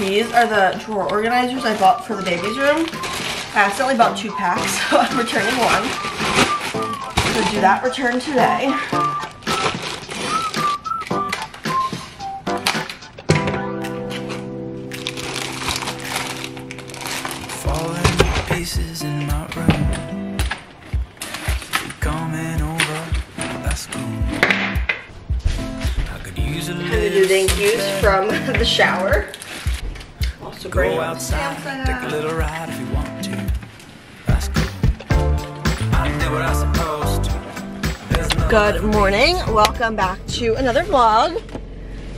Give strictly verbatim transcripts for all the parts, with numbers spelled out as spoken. These are the drawer organizers I bought for the baby's room. I accidentally bought two packs, so I'm returning one. So do that return today. From the shower. Also bring go outside, take a little ride if you want to. That's cool. I did what I was supposed to. No Good morning. Welcome back to another vlog.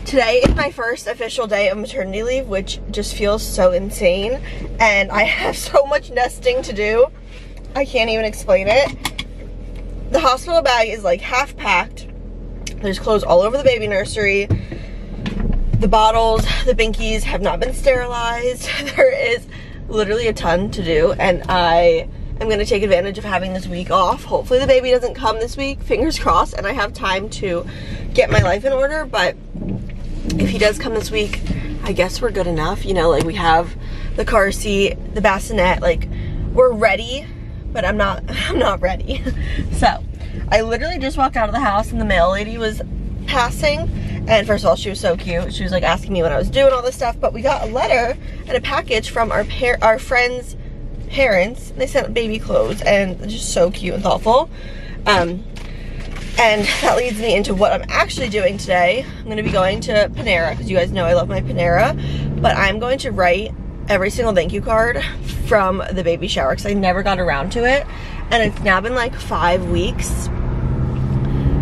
Today is my first official day of maternity leave, which just feels so insane. And I have so much nesting to do. I can't even explain it. The hospital bag is like half packed. There's clothes all over the baby nursery. The bottles, the binkies have not been sterilized. There is literally a ton to do, and I am going to take advantage of having this week off. Hopefully the baby doesn't come this week, fingers crossed, and I have time to get my life in order. But if he does come this week, I guess we're good enough. You know, like, we have the car seat, the bassinet, like, we're ready, but I'm not, I'm not ready. So I literally just walked out of the house and the mail lady was passing. And first of all, she was so cute. She was like asking me what I was doing, all this stuff. But we got a letter and a package from our par our friend's parents. They sent baby clothes, and just so cute and thoughtful. Um, and that leads me into what I'm actually doing today. I'm gonna be going to Panera, because you guys know I love my Panera. But I'm going to write every single thank you card from the baby shower, because I never got around to it. And it's now been like five weeks.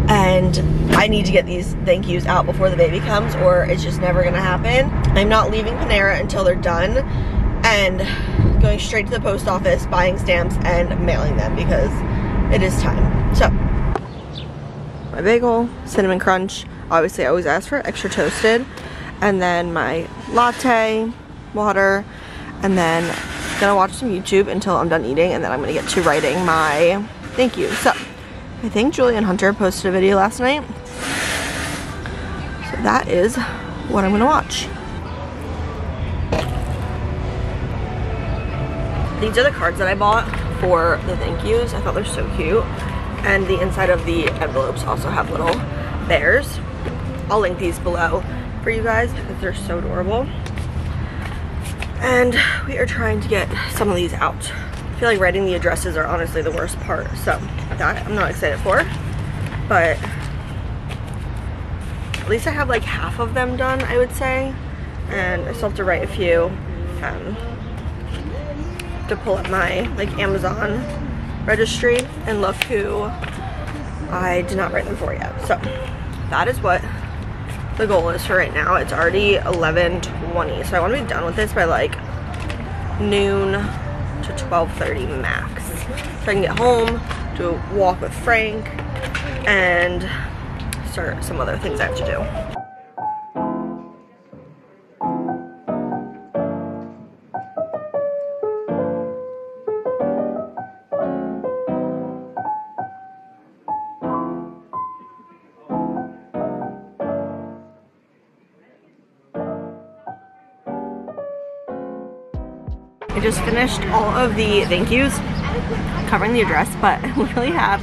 And I need to get these thank yous out before the baby comes, or it's just never gonna happen. I'm not leaving Panera until they're done, and going straight to the post office, buying stamps and mailing them, because it is time. So, my bagel, cinnamon crunch, obviously I always ask for extra toasted, and then my latte, water, and then I'm gonna watch some YouTube until I'm done eating, and then I'm gonna get to writing my thank yous. So, I think Julian Hunter posted a video last night. So that is what I'm gonna watch. These are the cards that I bought for the thank yous. I thought they're so cute. And the inside of the envelopes also have little bears. I'll link these below for you guys because they're so adorable. And we are trying to get some of these out. I feel like writing the addresses are honestly the worst part, so that I'm not excited for, but at least I have like half of them done, I would say, and I still have to write a few um, to pull up my like Amazon registry and look who I did not write them for yet. So that is what the goal is for right now. It's already eleven twenty, so I want to be done with this by like noon to twelve thirty max, so I can get home, do a walk with Frank, and start some other things I have to do. I just finished all of the thank yous, covering the address, but I literally have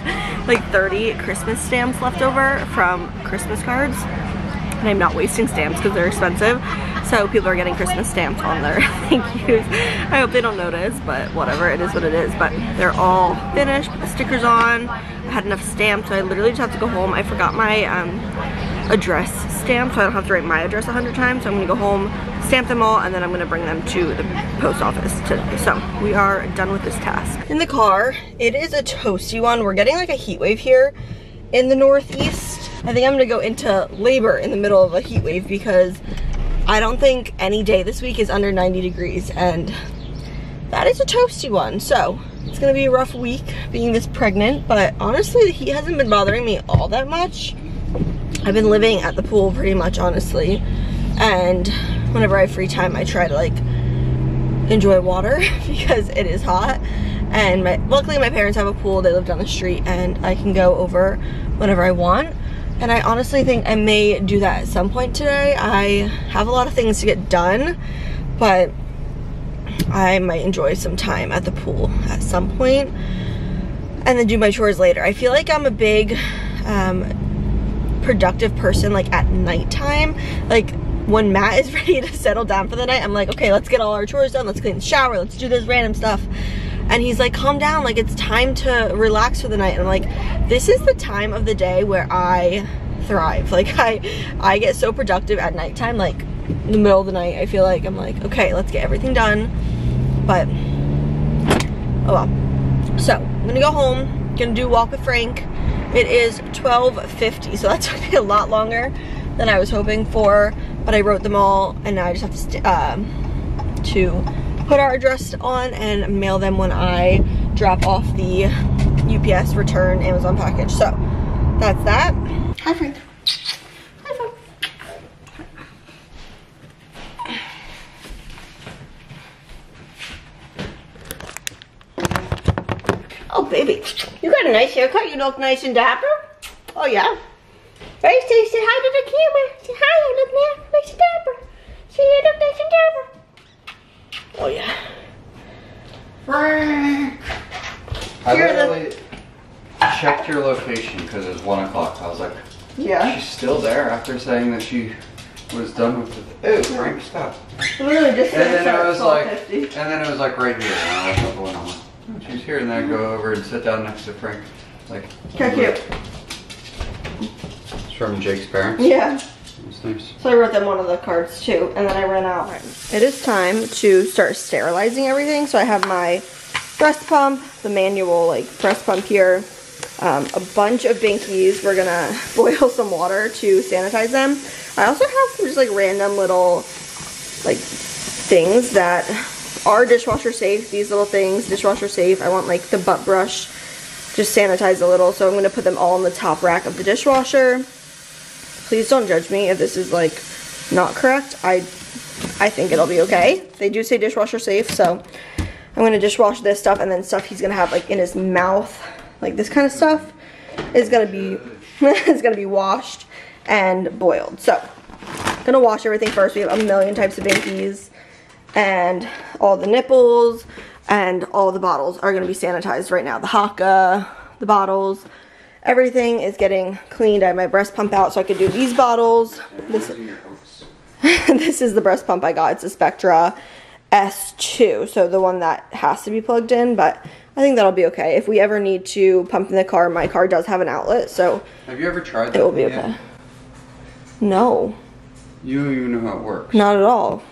like thirty Christmas stamps left over from Christmas cards, and I'm not wasting stamps because they're expensive, so people are getting Christmas stamps on their thank yous. I hope they don't notice, but whatever, it is what it is. But they're all finished, put the stickers on. I had enough stamps, so I literally just have to go home. I forgot my um, address stamp, so I don't have to write my address a hundred times, so I'm gonna go home, stamp them all, and then I'm going to bring them to the post office today. So we are done with this task. In the car, it is a toasty one. We're getting like a heat wave here in the Northeast. I think I'm going to go into labor in the middle of a heat wave, because I don't think any day this week is under ninety degrees, and that is a toasty one. So it's going to be a rough week being this pregnant, but honestly the heat hasn't been bothering me all that much. I've been living at the pool pretty much, honestly, and whenever I have free time, I try to like enjoy water because it is hot. And my, luckily my parents have a pool, they live down the street, and I can go over whenever I want. And I honestly think I may do that at some point today. I have a lot of things to get done, but I might enjoy some time at the pool at some point and then do my chores later. I feel like I'm a big um, productive person like at nighttime. Like when Matt is ready to settle down for the night, I'm like, okay, let's get all our chores done. Let's clean the shower. Let's do this random stuff. And he's like, calm down. Like, it's time to relax for the night. And I'm like, this is the time of the day where I thrive. Like I, I get so productive at nighttime, like in the middle of the night. I feel like I'm like, okay, let's get everything done. But, oh well. So I'm gonna go home, gonna do walk with Frank. It is twelve fifty, so that took me a lot longer than I was hoping for, but I wrote them all, and now I just have to, st um, to put our address on and mail them when I drop off the U P S return Amazon package. So that's that. Hi, Frank. Hi, Frank. Oh, baby, you got a nice haircut. You look nice and dapper. Oh, yeah. Right, say, say hi to the camera. Say hi, you look nice and dapper. Say you look nice and dapper. Oh, yeah. I literally checked your location because it was one o'clock. I was like, yeah, she's still there after saying that she was done with the... Ew, Frank, stop. Literally just and then it was like, and then it was like right here. And I was like, oh, she's here, and then I go over and sit down next to Frank. Like, kind of cute. It's from Jake's parents. Yeah. It's nice. So I wrote them one of the cards too, and then I ran out. It is time to start sterilizing everything. So I have my breast pump, the manual like breast pump here, um, a bunch of binkies. We're gonna boil some water to sanitize them. I also have just like random little like things that are dishwasher safe. These little things, dishwasher safe. I want like the butt brush, just sanitize a little. So I'm gonna put them all in the top rack of the dishwasher. Please don't judge me if this is like not correct. I I think it'll be okay. They do say dishwasher safe, so I'm gonna dishwash this stuff, and then stuff he's gonna have like in his mouth, like this kind of stuff, is gonna be is gonna be washed and boiled. So I'm gonna wash everything first. We have a million types of binkies, and all the nipples and all the bottles are going to be sanitized right now. The Hakka, the bottles, everything is getting cleaned. I have my breast pump out so I could do these bottles. This, this is the breast pump I got. It's a Spectra S two, so the one that has to be plugged in, but I think that'll be okay. If we ever need to pump in the car, my car does have an outlet, so have you ever tried that? It will be okay. No. You don't even know how it works. Not at all.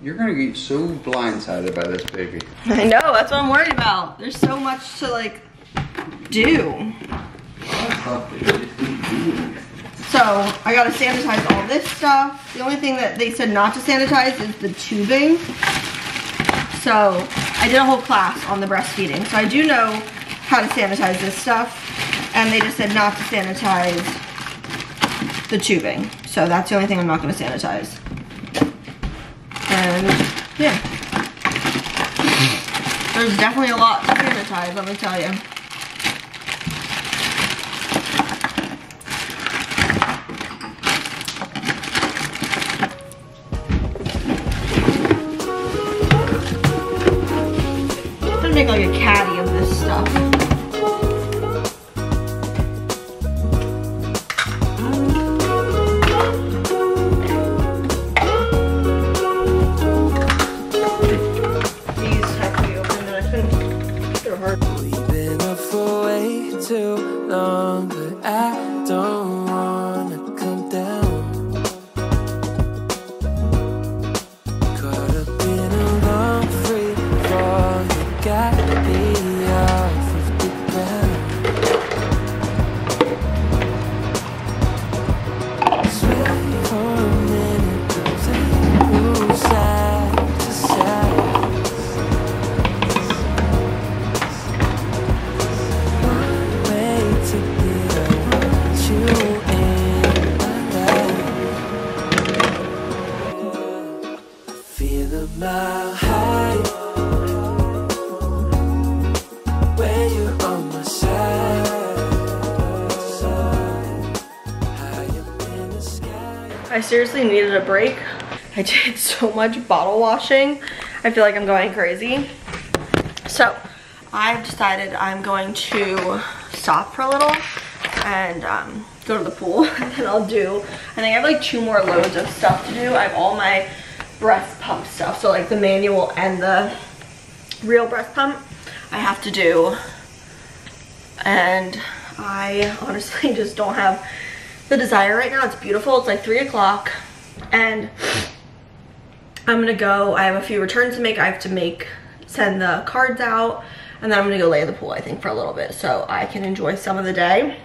You're gonna get so blindsided by this baby. I know, that's what I'm worried about. There's so much to like do. So I gotta sanitize all this stuff. The only thing that they said not to sanitize is the tubing. So I did a whole class on the breastfeeding. So I do know how to sanitize this stuff. And they just said not to sanitize the tubing. So that's the only thing I'm not gonna sanitize. And yeah, there's definitely a lot to sanitize, let me tell you. I'm gonna make like a caddy of this stuff. I seriously needed a break. I I did so much bottle washing. I feel like I'm going crazy. So I've decided I'm going to stop for a little and um, go to the pool. And then I'll do, I think I have like two more loads of stuff to do. I have all my breast pump stuff. So like the manual and the real breast pump I have to do. And I honestly just don't have the desire right now. It's beautiful. It's like three o'clock, and I'm gonna go, I have a few returns to make. I have to make send the cards out, and then I'm gonna go lay in the pool, I think, for a little bit so I can enjoy some of the day.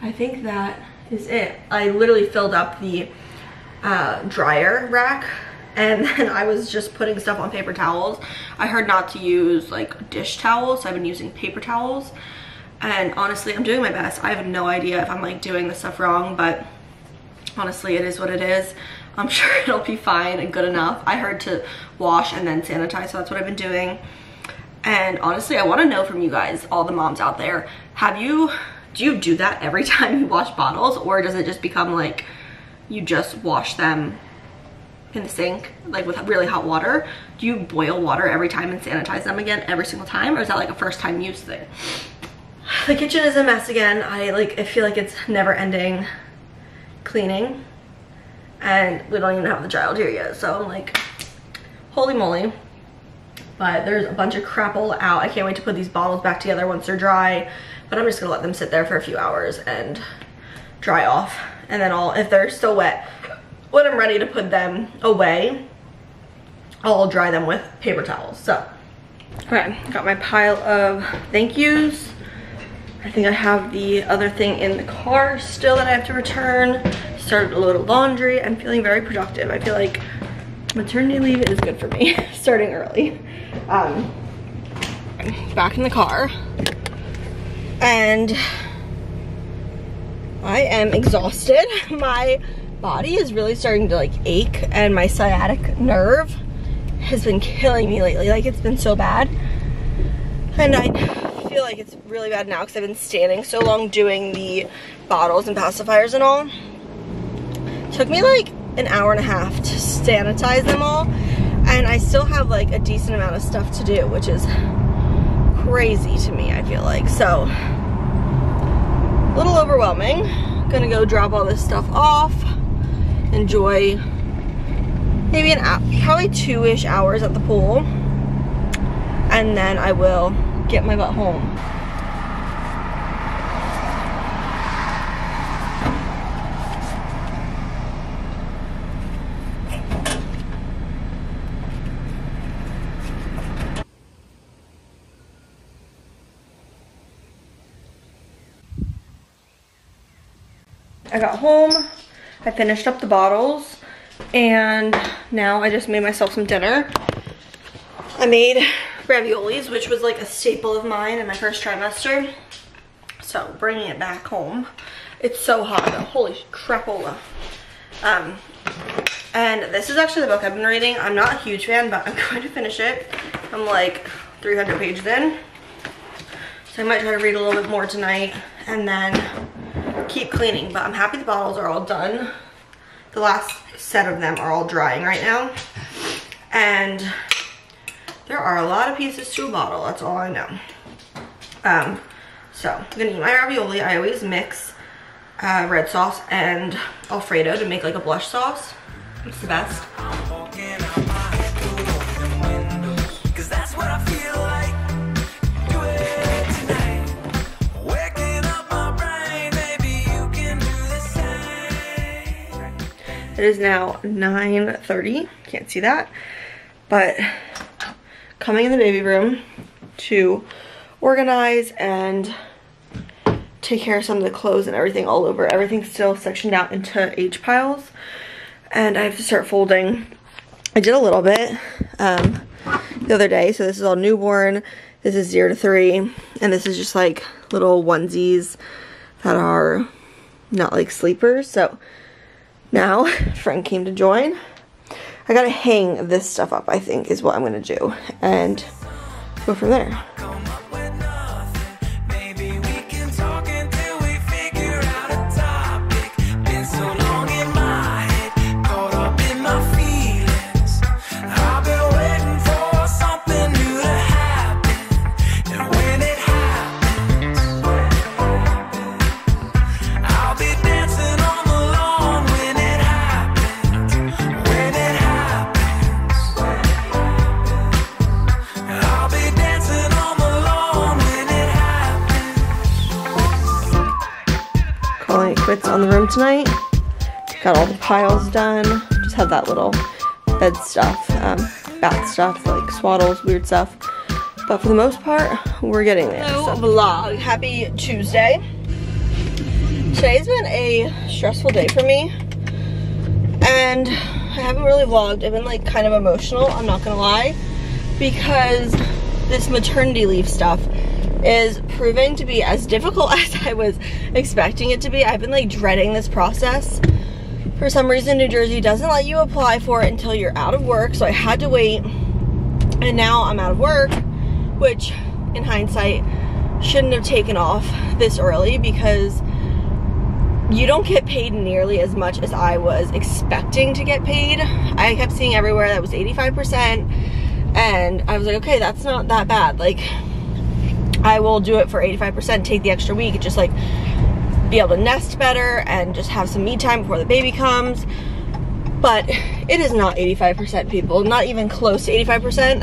I think that is it. I literally filled up the uh, dryer rack, and then I was just putting stuff on paper towels. I heard not to use like dish towels, so I've been using paper towels. And honestly, I'm doing my best. I have no idea if I'm like doing this stuff wrong, but honestly, it is what it is. I'm sure it'll be fine and good enough. I heard to wash and then sanitize, so that's what I've been doing. And honestly, I want to know from you guys, all the moms out there, have you, do you do that every time you wash bottles, or does it just become like you just wash them in the sink, like with really hot water? Do you boil water every time and sanitize them again every single time, or is that like a first time use thing? The kitchen is a mess again. I like I feel like it's never ending cleaning, and we don't even have the child here yet, so I'm like, holy moly. But there's a bunch of crap all out. I can't wait to put these bottles back together once they're dry, but I'm just gonna let them sit there for a few hours and dry off, and then I'll, if they're still wet when I'm ready to put them away, I'll dry them with paper towels. So okay, got my pile of thank yous. I think I have the other thing in the car still that I have to return. Started a load of laundry. I'm feeling very productive. I feel like maternity leave is good for me, starting early. Um, I'm back in the car, and I am exhausted. My body is really starting to like ache, and my sciatic nerve has been killing me lately. Like, it's been so bad, and I feel like it's really bad now because I've been standing so long doing the bottles and pacifiers and all. It took me like an hour and a half to sanitize them all, and I still have like a decent amount of stuff to do, which is crazy to me, I feel like. So a little overwhelming. I'm gonna go drop all this stuff off, enjoy maybe an hour, probably two-ish hours at the pool, and then I will get my butt home. I got home, I finished up the bottles, and now I just made myself some dinner. I made raviolis, which was like a staple of mine in my first trimester, so bringing it back home. It's so hot though, holy crapola. Um, and this is actually the book I've been reading. I'm not a huge fan, but I'm going to finish it. I'm like three hundred pages in, so I might try to read a little bit more tonight and then keep cleaning. But I'm happy the bottles are all done. The last set of them are all drying right now, and there are a lot of pieces to a bottle, that's all I know. Um, so, I'm gonna eat my ravioli. I always mix uh, red sauce and Alfredo to make like a blush sauce. It's the best. It is now nine thirty, can't see that, but coming in the baby room to organize and take care of some of the clothes and everything all over. Everything's still sectioned out into H piles, and I have to start folding. I did a little bit um, the other day, so this is all newborn, this is zero to three, and this is just like little onesies that are not like sleepers. So now Frank came to join. I gotta hang this stuff up, I think, is what I'm gonna do, and go from there. on the room tonight. Got all the piles done. Just have that little bed stuff, um, bath stuff, like swaddles, weird stuff. But for the most part, we're getting there. Hello, so. Vlog. Happy Tuesday. Today's been a stressful day for me. And I haven't really vlogged. I've been like kind of emotional, I'm not gonna lie. Because this maternity leave stuff is proving to be as difficult as I was expecting it to be. I've been like dreading this process. For some reason, New Jersey doesn't let you apply for it until you're out of work, so I had to wait. And now I'm out of work, which in hindsight shouldn't have taken off this early because you don't get paid nearly as much as I was expecting to get paid. I kept seeing everywhere that was eighty-five percent, and I was like, okay, that's not that bad. Like, I will do it for eighty-five percent, take the extra week, just like be able to nest better and just have some me time before the baby comes. But it is not eighty-five percent, people, not even close to eighty-five percent.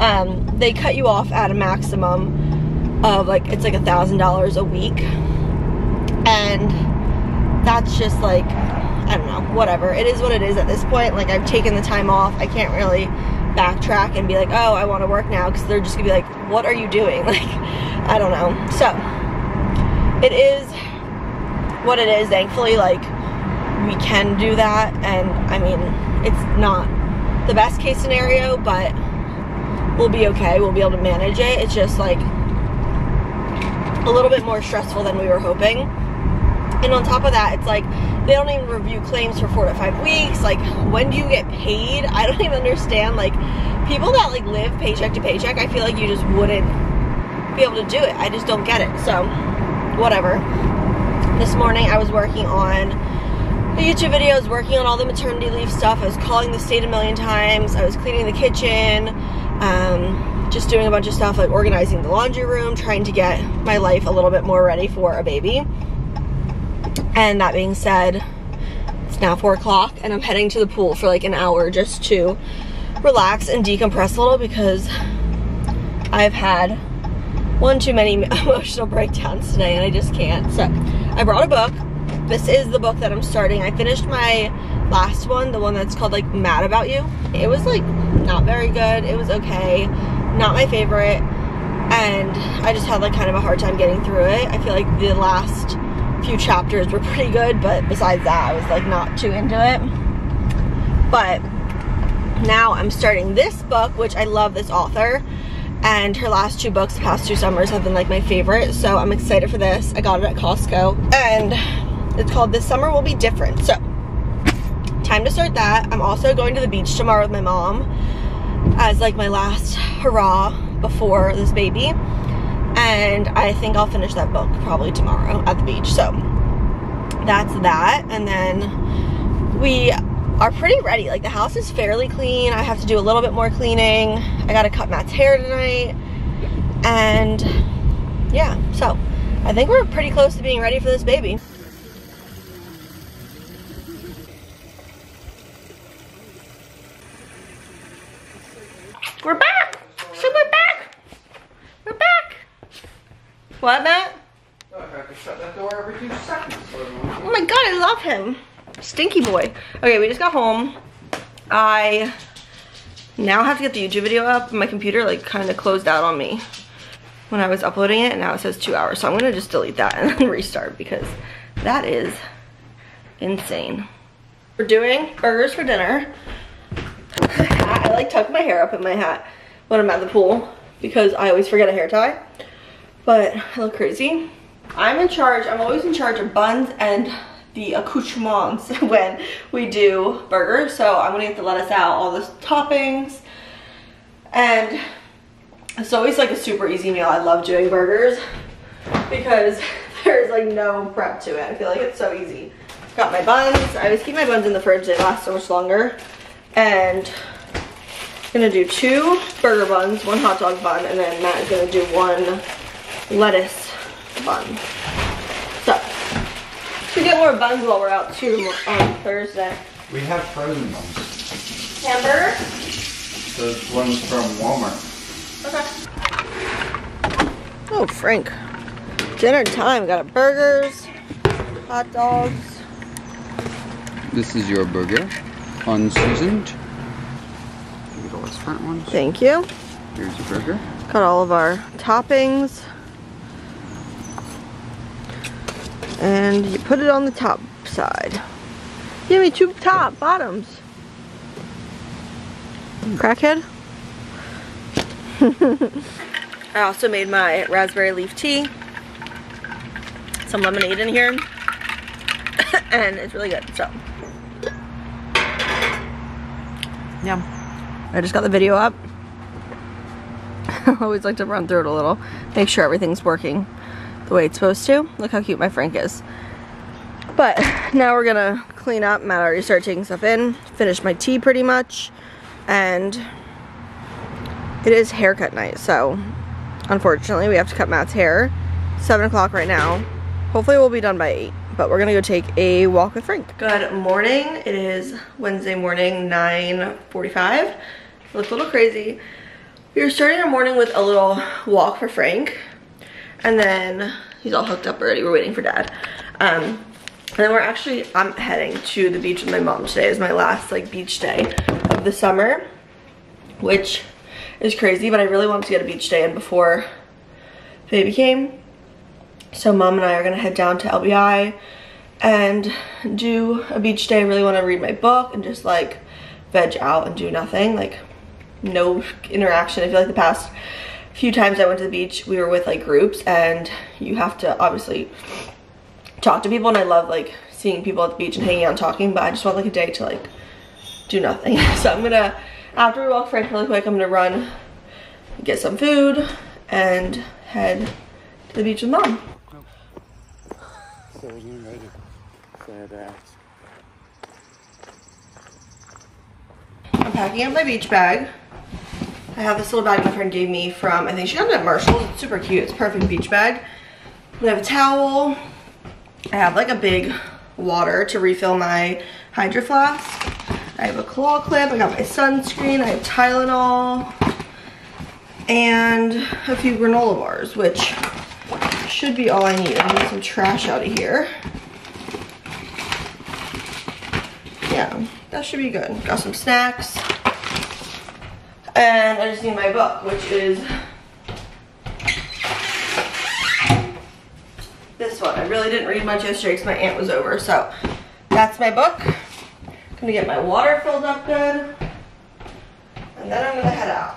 um, they cut you off at a maximum of like, it's like a thousand dollars a week. And that's just like, I don't know, whatever. It is what it is at this point. Like, I've taken the time off. I can't really backtrack and be like, oh, I want to work now, because they're just gonna be like, what are you doing? Like, I don't know. So it is what it is. Thankfully, like, we can do that, and I mean, it's not the best case scenario, but we'll be okay. We'll be able to manage it. It's just like a little bit more stressful than we were hoping. And on top of that, it's like they don't even review claims for four to five weeks. Like, when do you get paid? I don't even understand. Like, people that like live paycheck to paycheck, I feel like you just wouldn't be able to do it. I just don't get it. So whatever. This morning I was working on the YouTube videos, working on all the maternity leave stuff. I was calling the state a million times. I was cleaning the kitchen, um, just doing a bunch of stuff, like organizing the laundry room, trying to get my life a little bit more ready for a baby. And that being said, it's now four o'clock and I'm heading to the pool for like an hour just to relax and decompress a little, because I've had one too many emotional breakdowns today and I just can't. So I brought a book. This is the book that I'm starting. I finished my last one, the one that's called like Mad About You. It was like not very good. It was okay. Not my favorite. And I just had like kind of a hard time getting through it. I feel like the last few chapters were pretty good, but besides that I was like not too into it. But now I'm starting this book, which I love this author, and her last two books the past two summers have been like my favorite, so I'm excited for this. I got it at Costco and it's called This Summer Will Be Different. So time to start that. I'm also going to the beach tomorrow with my mom as like my last hurrah before this baby. And I think I'll finish that book probably tomorrow at the beach. So that's that. And then we are pretty ready. Like, the house is fairly clean. I have to do a little bit more cleaning. I got to cut Matt's hair tonight. And yeah, so I think we're pretty close to being ready for this baby. We're back. So we're back. What, Matt? Oh, I have to shut that door every two seconds. Oh my god, I love him. Stinky boy. Okay, we just got home. I now have to get the YouTube video up. My computer like kind of closed out on me when I was uploading it, and now it says two hours. So I'm gonna just delete that and then restart, because that is insane. We're doing burgers for dinner. I like tuck my hair up in my hat when I'm at the pool because I always forget a hair tie. But I look crazy. I'm in charge. I'm always in charge of buns and the accoutrements when we do burgers. So I'm gonna get the lettuce out, all the toppings. And it's always like a super easy meal. I love doing burgers because there's like no prep to it. I feel like it's so easy. Got my buns. I always keep my buns in the fridge. They last so much longer. And I'm gonna do two burger buns, one hot dog bun, and then Matt is gonna do one lettuce bun. So, to get more buns while we're out too on Thursday. We have frozen buns. Hamburger? Those ones from Walmart. Okay. Oh, Frank. Dinner time. Got burgers. hot dogs. This is your burger, unseasoned. Get all those front ones. Thank you. Here's your burger. Got all of our toppings. And you put it on the top side. Give me two top bottoms. Crackhead. I also made my raspberry leaf tea. Some lemonade in here. And it's really good, so. Yeah. I just got the video up. I always like to run through it a little. Make sure everything's working the way it's supposed to. Look how cute my Frank is. But now we're gonna clean up. Matt already started taking stuff in. Finished my tea pretty much. And it is haircut night, so unfortunately we have to cut Matt's hair. seven o'clock right now. Hopefully we'll be done by eight. But we're gonna go take a walk with Frank. Good morning. It is Wednesday morning, nine forty-five. Looks a little crazy. We were starting our morning with a little walk for Frank. And then he's all hooked up already. We're waiting for Dad. Um, and then we're actually, I'm heading to the beach with my mom today. It's my last like beach day of the summer, which is crazy, but I really wanted to get a beach day in before baby came. So Mom and I are gonna head down to L B I and do a beach day. I really wanna read my book and just like veg out and do nothing, like no interaction. I feel like the past few times I went to the beach, we were with like groups and you have to obviously talk to people, and I love like seeing people at the beach and hanging out and talking, but I just want like a day to like do nothing. So I'm gonna, after we walk Frank really quick, I'm gonna run, get some food, and head to the beach with Mom. So I wasn't ready, so I had to ask. I'm packing up my beach bag. I have this little bag my friend gave me from, I think she got it at Marshall's. It's super cute. It's a perfect beach bag. I have a towel. I have like a big water to refill my Hydro Flask. I have a claw clip. I got my sunscreen. I have Tylenol. And a few granola bars, which should be all I need. I need some trash out of here. Yeah, that should be good. Got some snacks. And I just need my book, which is this one. I really didn't read much yesterday because my aunt was over. So that's my book. I'm going to get my water filled up good. And then I'm going to head out.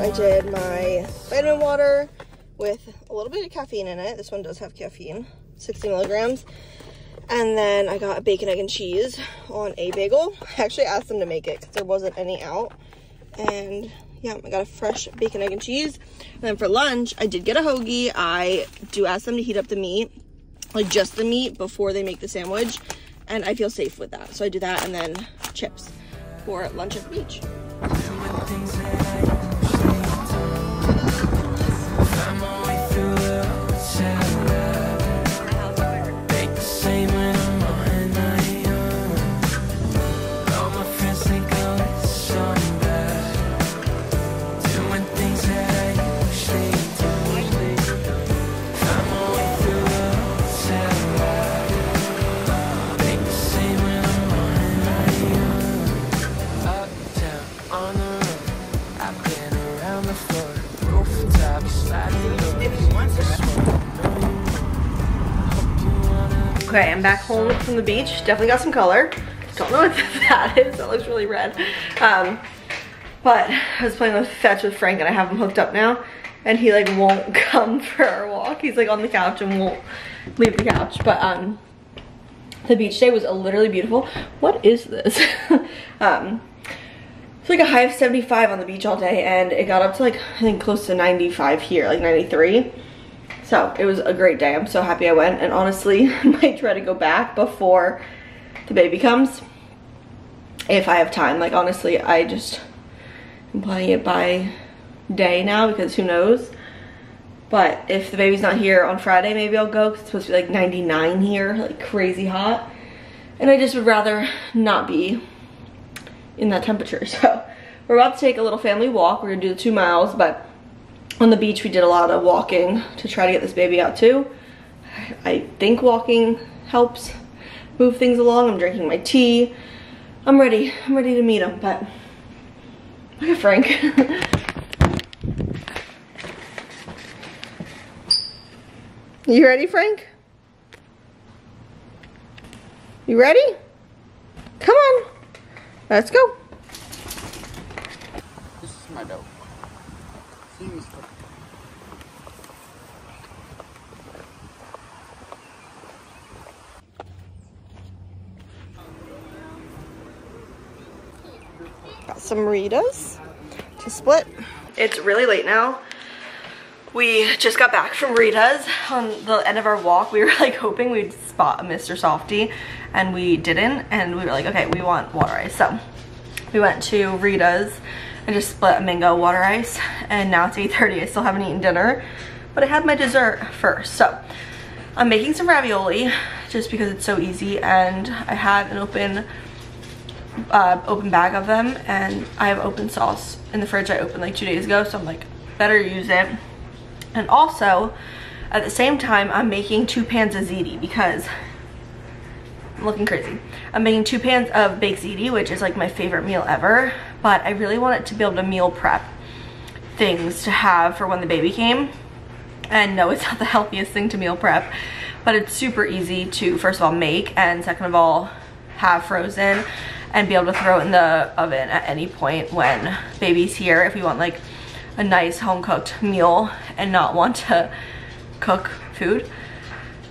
I did my vitamin water with a little bit of caffeine in it. This one does have caffeine, sixty milligrams. And then I got a bacon, egg, and cheese on a bagel. I actually asked them to make it because there wasn't any out. And yeah, I got a fresh bacon, egg, and cheese. And then for lunch, I did get a hoagie. I do ask them to heat up the meat, like just the meat before they make the sandwich. And I feel safe with that. So I do that, and then chips for lunch at the beach. Okay, I'm back home from the beach. Definitely got some color. Don't know what that is. That looks really red. Um, but I was playing with fetch with Frank, and I have him hooked up now. And he like won't come for our walk. He's like on the couch and won't leave the couch. But um, the beach day was literally beautiful. What is this? um, it's like a high of seventy-five on the beach all day, and it got up to like I think close to ninety-five here, like ninety-three. So it was a great day. I'm so happy I went, and honestly I might try to go back before the baby comes if I have time. Like honestly, I just am planning it by day now because who knows. But if the baby's not here on Friday, maybe I'll go, because it's supposed to be like ninety-nine here, like crazy hot. And I just would rather not be in that temperature. So we're about to take a little family walk. We're going to do the two miles, but on the beach we did a lot of walking to try to get this baby out too. I think walking helps move things along. I'm drinking my tea. I'm ready. I'm ready to meet him, but look at Frank. You ready, Frank? You ready? Come on. Let's go. This is my dog. Seriously. Got some Rita's to split. It's really late now. We just got back from Rita's. On the end of our walk, we were like hoping we'd spot a Mister Softie, and we didn't, and we were like, okay, we want water ice. So we went to Rita's and just split a mango water ice, and now it's eight thirty, I still haven't eaten dinner, but I had my dessert first. So I'm making some ravioli just because it's so easy, and I had an open uh, open bag of them, and I have open sauce in the fridge I opened like two days ago, so I'm like, better use it. And also, at the same time, I'm making two pans of ziti because I'm looking crazy. I'm making two pans of baked ziti, which is like my favorite meal ever, but I really wanted to be able to meal prep things to have for when the baby came. And no, it's not the healthiest thing to meal prep, but it's super easy to, first of all, make, and second of all, have frozen and be able to throw it in the oven at any point when baby's here, if we want like a nice home cooked meal and not want to cook food.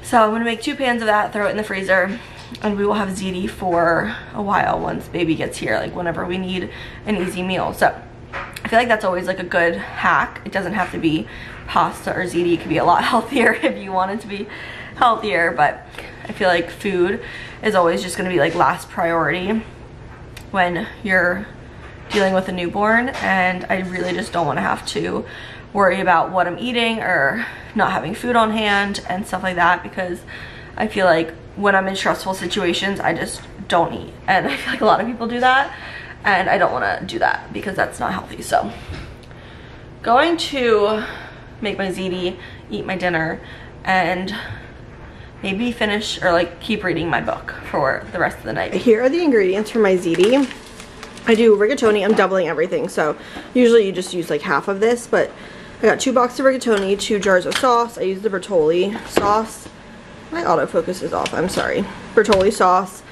So I'm gonna make two pans of that, throw it in the freezer, and we will have ziti for a while once baby gets here, like whenever we need an easy meal. So I feel like that's always like a good hack. It doesn't have to be pasta or ziti. It could be a lot healthier if you want it to be healthier, but I feel like food is always just gonna be like last priority when you're dealing with a newborn, and I really just don't want to have to worry about what I'm eating or not having food on hand and stuff like that, because I feel like when I'm in stressful situations, I just don't eat, and I feel like a lot of people do that, and I don't want to do that because that's not healthy. So going to make my ziti, eat my dinner, and maybe finish or like keep reading my book for the rest of the night. Here are the ingredients for my ziti. I do rigatoni. I'm doubling everything, so usually you just use like half of this, but I got two boxes of rigatoni, two jars of sauce. I use the Bertolli sauce. My autofocus is off, I'm sorry. Bertolli sauce,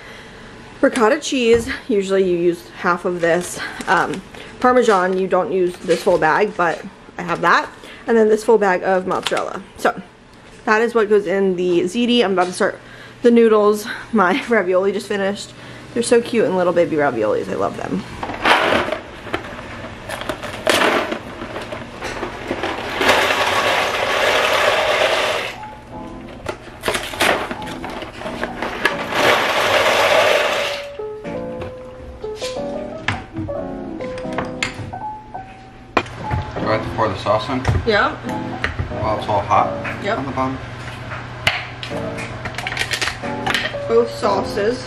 ricotta cheese. Usually you use half of this. Um, Parmesan, you don't use this full bag, but I have that. And then this full bag of mozzarella. So that is what goes in the ziti. I'm about to start the noodles. My ravioli just finished. They're so cute, and little baby raviolis. I love them. Go ahead and pour the sauce in. Yeah. While it's all hot. Yep. On the bottom. Both sauces.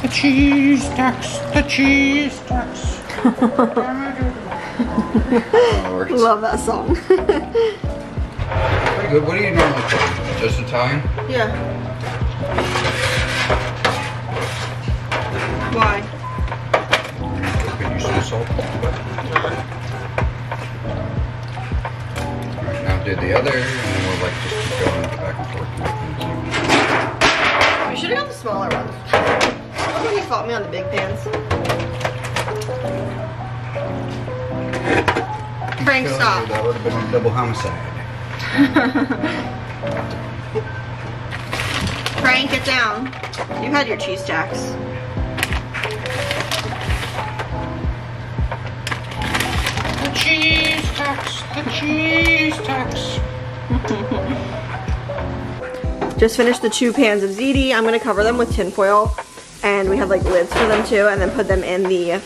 The cheese stacks, the cheese stacks. Love that song. Pretty good. What do you normally cook? Just Italian? Yeah. Why? Could you see salt? No. Alright, now do the other, and we'll like just keep going back and forth. We should have got the smaller ones. He caught me on the big pans. Frank, stop. That would have been a double homicide. Frank, get down. You had your cheese stacks. The cheese tax, the cheese tax. Just finished the two pans of ziti. I'm gonna cover them with tin foil, and we have like lids for them too, and then put them in the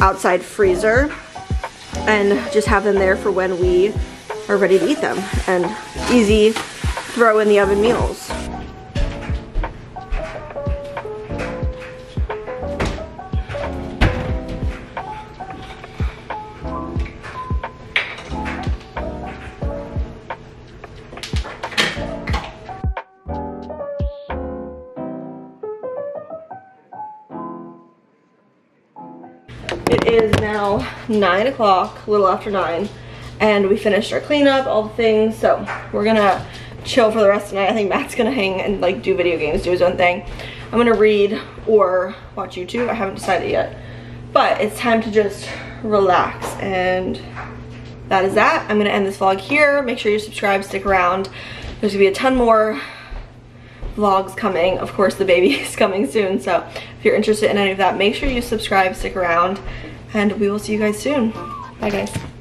outside freezer and just have them there for when we are ready to eat them. And easy throw in the oven meals. It is now nine o'clock, a little after nine, and we finished our cleanup, all the things, so we're gonna chill for the rest of the night. I think Matt's gonna hang and like do video games, do his own thing. I'm gonna read or watch YouTube, I haven't decided yet. But it's time to just relax, and that is that. I'm gonna end this vlog here. Make sure you subscribe, stick around. There's gonna be a ton more vlogs coming. Of course, the baby is coming soon, so if you're interested in any of that, make sure you subscribe, stick around, and we will see you guys soon. Bye guys.